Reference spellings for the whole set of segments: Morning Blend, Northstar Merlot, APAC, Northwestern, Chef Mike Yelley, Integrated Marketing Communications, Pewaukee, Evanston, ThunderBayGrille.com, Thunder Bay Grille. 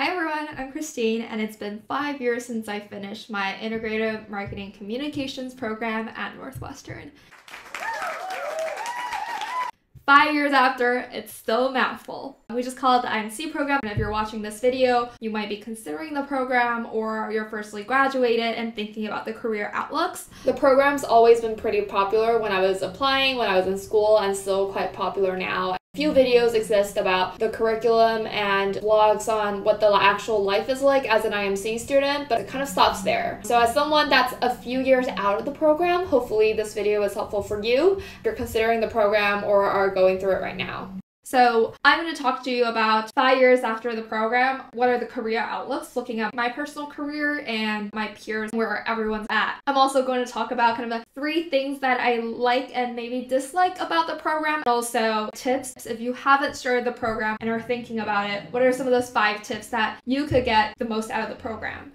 Hi everyone, I'm Christine, and it's been 5 years since I finished my Integrated Marketing Communications program at Northwestern. 5 years after, it's still a mouthful. We just call it the IMC program, and if you're watching this video, you might be considering the program or you're freshly graduated and thinking about the career outlooks. The program's always been pretty popular when I was applying, when I was in school, and still quite popular now. Few videos exist about the curriculum and vlogs on what the actual life is like as an IMC student, but it kind of stops there. So as someone that's a few years out of the program, hopefully this video is helpful for you if you're considering the program or are going through it right now. So I'm going to talk to you about 5 years after the program, what are the career outlooks, looking at my personal career and my peers, where everyone's at. I'm also going to talk about kind of the three things that I like and maybe dislike about the program, and also tips. If you haven't started the program and are thinking about it, what are some of those 5 tips that you could get the most out of the program?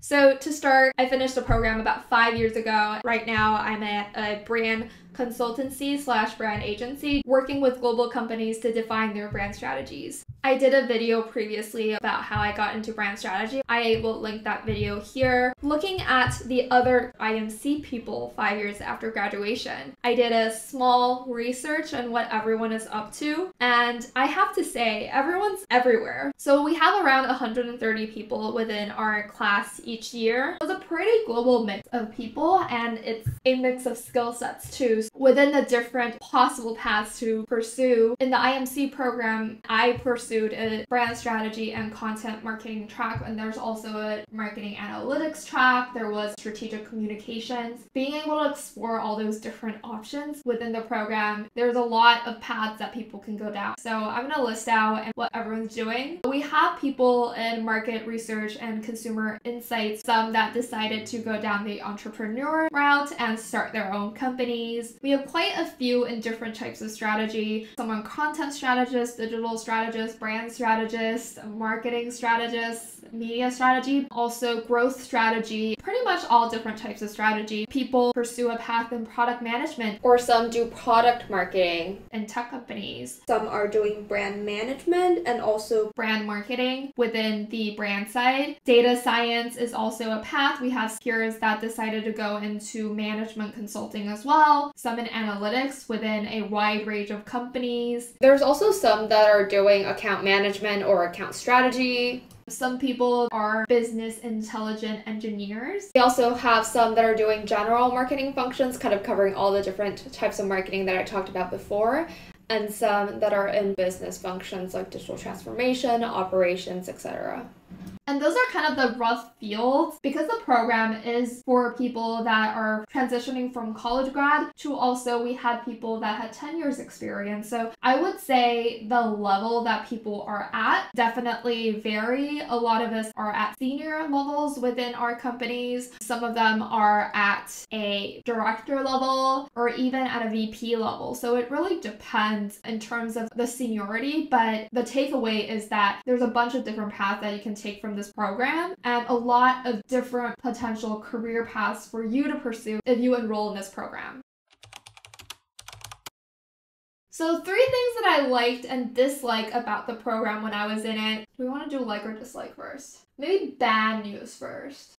So to start, I finished the program about 5 years ago. Right now, I'm at a brand consultancy / brand agency working with global companies to define their brand strategies. I did a video previously about how I got into brand strategy. I will link that video here. Looking at the other IMC people 5 years after graduation, I did a small research on what everyone is up to. And I have to say, everyone's everywhere. So we have around 130 people within our class each year. It's a pretty global mix of people, and it's a mix of skill sets too, within the different possible paths to pursue. In the IMC program, I pursue a brand strategy and content marketing track, and there's also a marketing analytics track. There was strategic communications. Being able to explore all those different options within the program, there's a lot of paths that people can go down. So I'm gonna list out what everyone's doing. We have people in market research and consumer insights, some that decided to go down the entrepreneur route and start their own companies. We have quite a few in different types of strategy. Someone content strategist, digital strategist, brand strategist, marketing strategist, media strategy, also growth strategy, pretty much all different types of strategy. People pursue a path in product management, or some do product marketing in tech companies. Some are doing brand management and also brand marketing within the brand side. Data science is also a path. We have peers that decided to go into management consulting as well, some in analytics within a wide range of companies. There's also some that are doing account management or account strategy. Some people are business intelligence engineers. We also have some that are doing general marketing functions, kind of covering all the different types of marketing that I talked about before, and some that are in business functions like digital transformation, operations, etc. And those are kind of the rough fields, because the program is for people that are transitioning from college grad to also we had people that had 10 years experience. So I would say the level that people are at definitely vary. A lot of us are at senior levels within our companies. Some of them are at a director level or even at a VP level. So it really depends in terms of the seniority, but the takeaway is that there's a bunch of different paths that you can take from this program, and a lot of different potential career paths for you to pursue if you enroll in this program. So 3 things that I liked and disliked about the program when I was in it. Do we want to do like or dislike first? Maybe bad news first.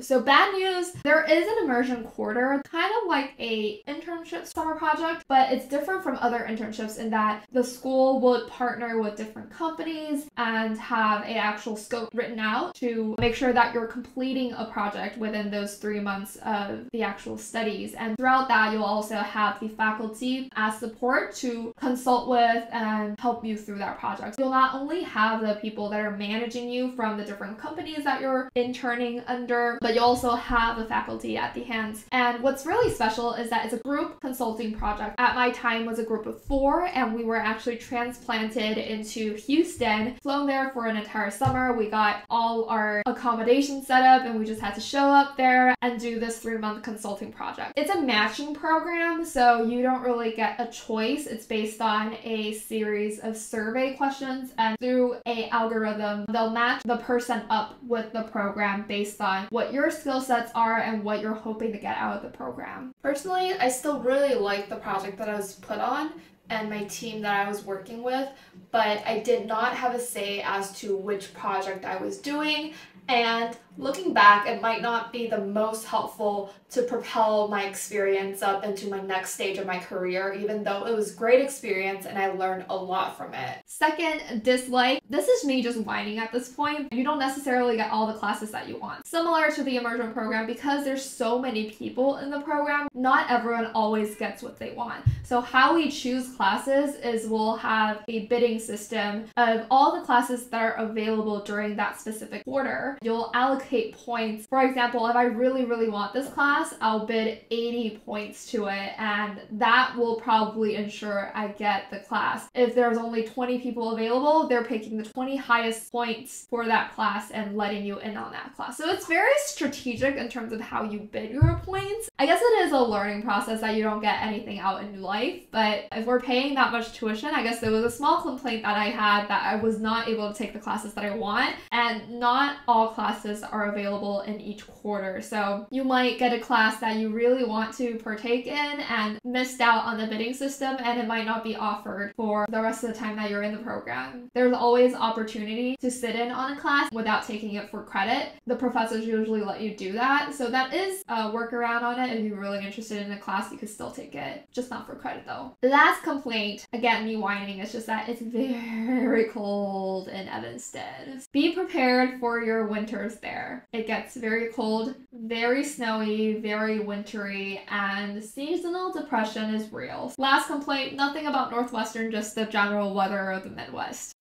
So bad news, there is an immersion quarter, kind of like a internship summer project, but it's different from other internships in that the school would partner with different companies and have an actual scope written out to make sure that you're completing a project within those 3 months of the actual studies. And throughout that, you'll also have the faculty as support to consult with and help you through that project. You'll not only have the people that are managing you from the different companies that you're interning under, but you also have the faculty at the hands. And what's really special is that it's a group consulting project. At my time was a group of 4, and we were actually transplanted into Houston, flown there for an entire summer. We got all our accommodation set up, and we just had to show up there and do this 3-month consulting project. It's a matching program, so you don't really get a choice. It's based on a series of survey questions, and through an algorithm, they'll match the person up with the program based on what your skill sets are and what you're hoping to get out of the program. Personally, I still really liked the project that I was put on. and my team that I was working with, but I did not have a say as to which project I was doing. And looking back, it might not be the most helpful to propel my experience up into my next stage of my career, even though it was a great experience and I learned a lot from it. Second, dislike. This is me just whining at this point. You don't necessarily get all the classes that you want. Similar to the immersion program, because there's so many people in the program, not everyone always gets what they want. So how we choose classes is we'll have a bidding system of all the classes that are available during that specific quarter. You'll allocate points. For example, if I really, really want this class, I'll bid 80 points to it, and that will probably ensure I get the class. If there's only 20 people available, they're picking the 20 highest points for that class and letting you in on that class. So it's very strategic in terms of how you bid your points. I guess it is a learning process that you don't get anything out in life, but if we're paying that much tuition, I guess there was a small complaint that I had that I was not able to take the classes that I want, and not all classes are available in each quarter. So you might get a class that you really want to partake in and missed out on the bidding system, and it might not be offered for the rest of the time that you're in the program. There's always opportunity to sit in on a class without taking it for credit. The professors usually let you do that. So that is a workaround on it. If you're really interested in a class, you could still take it, just not for credit though. Last complaint, again, me whining, is just that it's very cold in Evanston. Be prepared for your winters there. It gets very cold, very snowy, very wintry, and seasonal depression is real. Last complaint, nothing about Northwestern, just the general weather of the Midwest.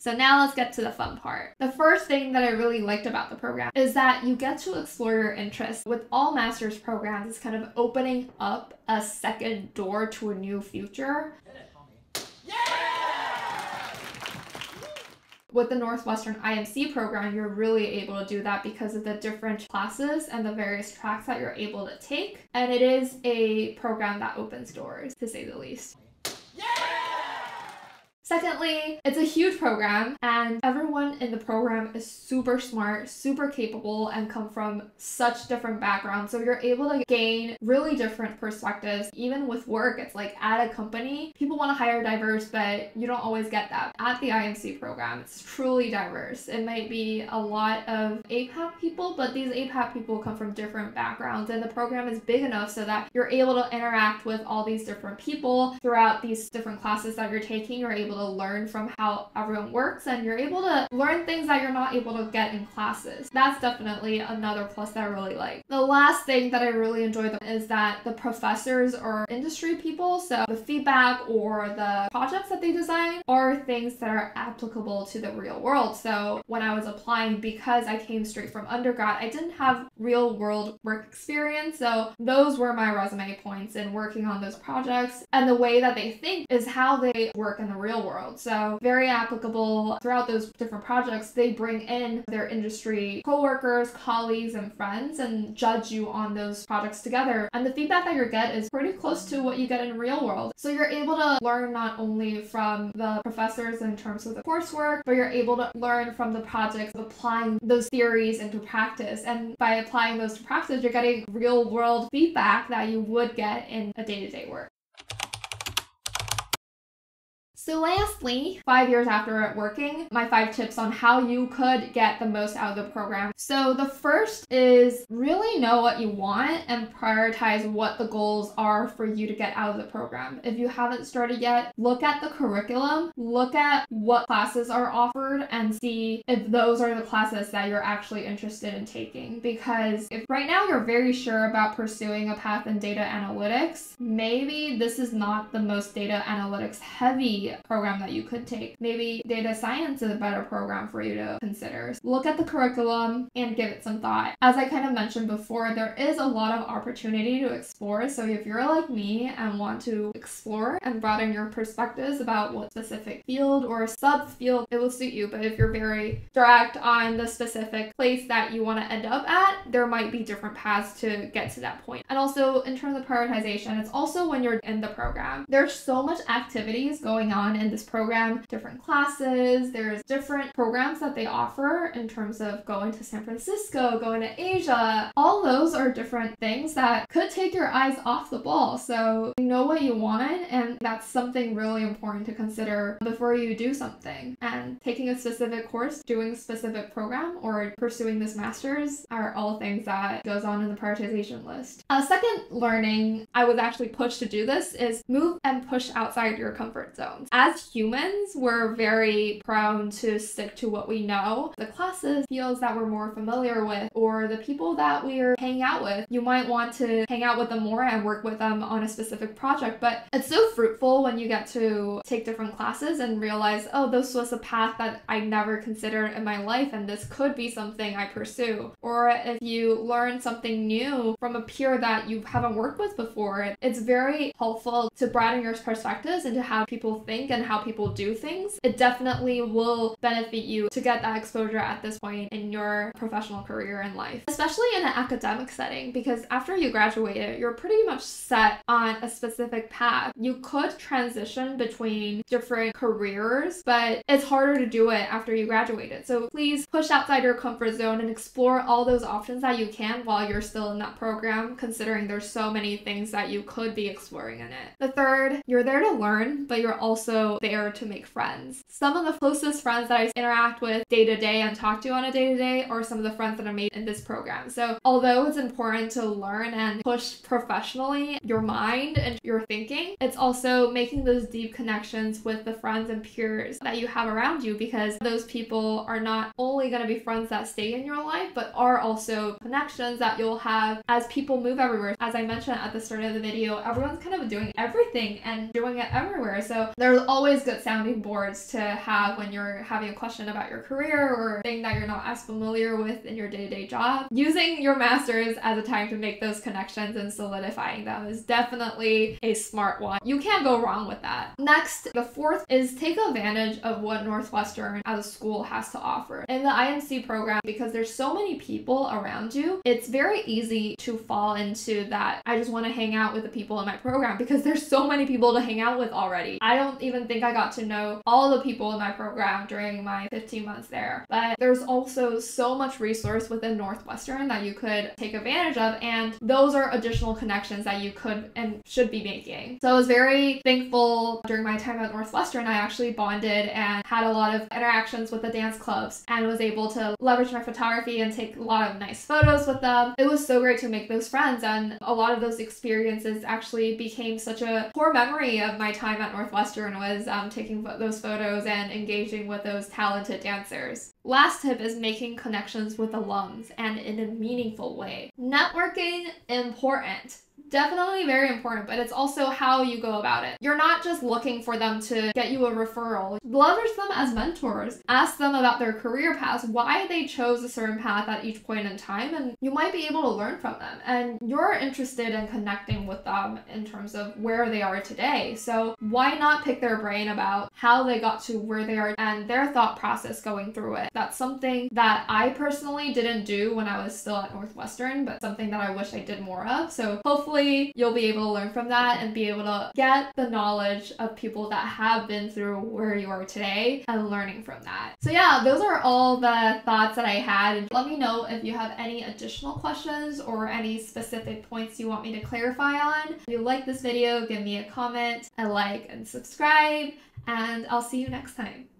So now let's get to the fun part. The first thing that I really liked about the program is that you get to explore your interests. With all master's programs, it's kind of opening up a second door to a new future. With the Northwestern IMC program, you're really able to do that because of the different classes and the various tracks that you're able to take. And it is a program that opens doors, to say the least. Secondly, it's a huge program, and everyone in the program is super smart, super capable, and come from such different backgrounds. So you're able to gain really different perspectives. Even with work, it's like at a company, people want to hire diverse, but you don't always get that. At the IMC program, it's truly diverse. It might be a lot of APAC people, but these APAC people come from different backgrounds, and the program is big enough so that you're able to interact with all these different people throughout these different classes that you're taking. You're able to learn from how everyone works, and you're able to learn things that you're not able to get in classes. That's definitely another plus that I really like. The last thing that I really enjoy is that the professors are industry people, so the feedback or the projects that they design are things that are applicable to the real world. So when I was applying, because I came straight from undergrad, I didn't have real world work experience, so those were my resume points in working on those projects, and the way that they think is how they work in the real world. So very applicable throughout those different projects. They bring in their industry co-workers, colleagues, and friends and judge you on those projects together. And the feedback that you get is pretty close to what you get in real world. So you're able to learn not only from the professors in terms of the coursework, but you're able to learn from the projects of applying those theories into practice. And by applying those to practice, you're getting real world feedback that you would get in a day-to-day work. So lastly, 5 years after working, my 5 tips on how you could get the most out of the program. So the first is really know what you want and prioritize what the goals are for you to get out of the program. If you haven't started yet, look at the curriculum, look at what classes are offered, and see if those are the classes that you're actually interested in taking. Because if right now you're very sure about pursuing a path in data analytics, maybe this is not the most data analytics heavy program that you could take. Maybe data science is a better program for you to consider. Look at the curriculum and give it some thought. As I kind of mentioned before, there is a lot of opportunity to explore. So if you're like me and want to explore and broaden your perspectives about what specific field or subfield, it will suit you. But if you're very direct on the specific place that you want to end up at, there might be different paths to get to that point. And also in terms of prioritization, it's also when you're in the program, there's so much activities going on on in this program, different classes, there's different programs that they offer in terms of going to San Francisco, going to Asia. All those are different things that could take your eyes off the ball. So you know what you want, and that's something really important to consider before you do something. And taking a specific course, doing a specific program, or pursuing this master's are all things that goes on in the prioritization list. A second learning I was actually pushed to do this is move and push outside your comfort zones. As humans, we're very prone to stick to what we know, the classes, fields that we're more familiar with, or the people that we're hanging out with. You might want to hang out with them more and work with them on a specific project, but it's so fruitful when you get to take different classes and realize, oh, this was a path that I never considered in my life, and this could be something I pursue. Or if you learn something new from a peer that you haven't worked with before, it's very helpful to broaden your perspectives and to how people think and how people do things. It definitely will benefit you to get that exposure at this point in your professional career and life, especially in an academic setting, because after you graduate, you're pretty much set on a specific path. You could transition between different careers, but it's harder to do it after you graduated. So please push outside your comfort zone and explore all those options that you can while you're still in that program, considering there's so many things that you could be exploring in it. The third, you're there to learn, but you're also there to make friends. Some of the closest friends that I interact with day to day and talk to on a day to day are some of the friends that I made in this program. So although it's important to learn and push professionally your mind and your thinking, it's also making those deep connections with the friends and peers that you have around you, because those people are not only going to be friends that stay in your life, but are also connections that you'll have as people move everywhere. As I mentioned at the start of the video, everyone's kind of doing everything and doing it everywhere. So there's always good sounding boards to have when you're having a question about your career or thing that you're not as familiar with in your day-to-day job. Using your master's as a time to make those connections and solidifying them is definitely a smart one. You can't go wrong with that. Next, the fourth is take advantage of what Northwestern as a school has to offer. In the IMC program, because there's so many people around you, it's very easy to fall into that I just want to hang out with the people in my program because there's so many people to hang out with already. I don't even think I got to know all the people in my program during my 15 months there, but there's also so much resource within Northwestern that you could take advantage of, and those are additional connections that you could and should be making. So I was very thankful during my time at Northwestern, I actually bonded and had a lot of interactions with the dance clubs and was able to leverage my photography and take a lot of nice photos with them. It was so great to make those friends, and a lot of those experiences actually became such a core memory of my time at Northwestern was taking those photos and engaging with those talented dancers. Last tip is making connections with alums and in a meaningful way. Networking, important. Definitely very important, but it's also how you go about it. You're not just looking for them to get you a referral. Leverage them as mentors. Ask them about their career paths, why they chose a certain path at each point in time, and you might be able to learn from them. And you're interested in connecting with them in terms of where they are today. So why not pick their brain about how they got to where they are and their thought process going through it? That's something that I personally didn't do when I was still at Northwestern, but something that I wish I did more of. So hopefully you'll be able to learn from that and be able to get the knowledge of people that have been through where you are today and learning from that. So yeah, those are all the thoughts that I had. Let me know if you have any additional questions or any specific points you want me to clarify on. If you like this video, give me a comment, a like, and subscribe, and I'll see you next time.